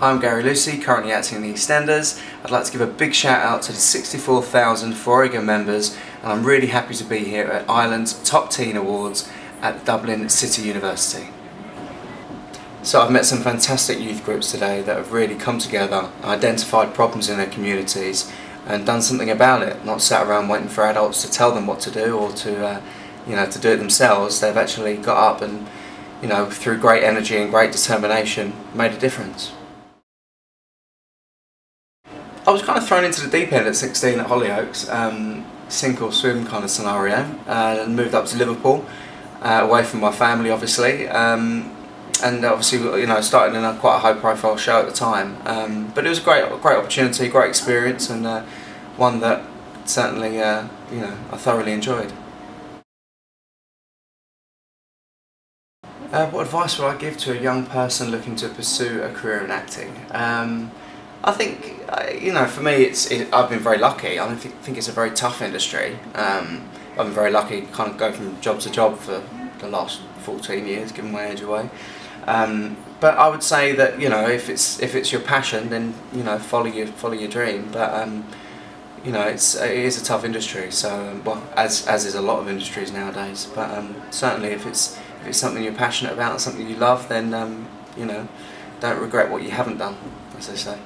Hi, I'm Gary Lucy, currently acting in the EastEnders. I'd like to give a big shout out to the 64,000 Foróige members, and I'm really happy to be here at Ireland's Top Teen Awards at Dublin City University. So I've met some fantastic youth groups today that have really come together, identified problems in their communities and done something about it, not sat around waiting for adults to tell them what to do or to, you know, to do it themselves. They've actually got up and, you know, through great energy and great determination, made a difference. I was kind of thrown into the deep end at 16 at Hollyoaks, sink or swim kind of scenario, and moved up to Liverpool, away from my family obviously, and obviously, you know, started in quite a high profile show at the time, but it was a great opportunity, great experience, and one that certainly, you know, I thoroughly enjoyed. What advice would I give to a young person looking to pursue a career in acting? I think, you know, for me, I've been very lucky. I think it's a very tough industry. I've been very lucky, kind of going from job to job for the last 14 years, giving my age away. But I would say that, you know, if it's your passion, then, you know, follow your dream. But you know, it is a tough industry. So, well, as is a lot of industries nowadays. But certainly, if it's something you're passionate about, something you love, then you know, don't regret what you haven't done, as they say.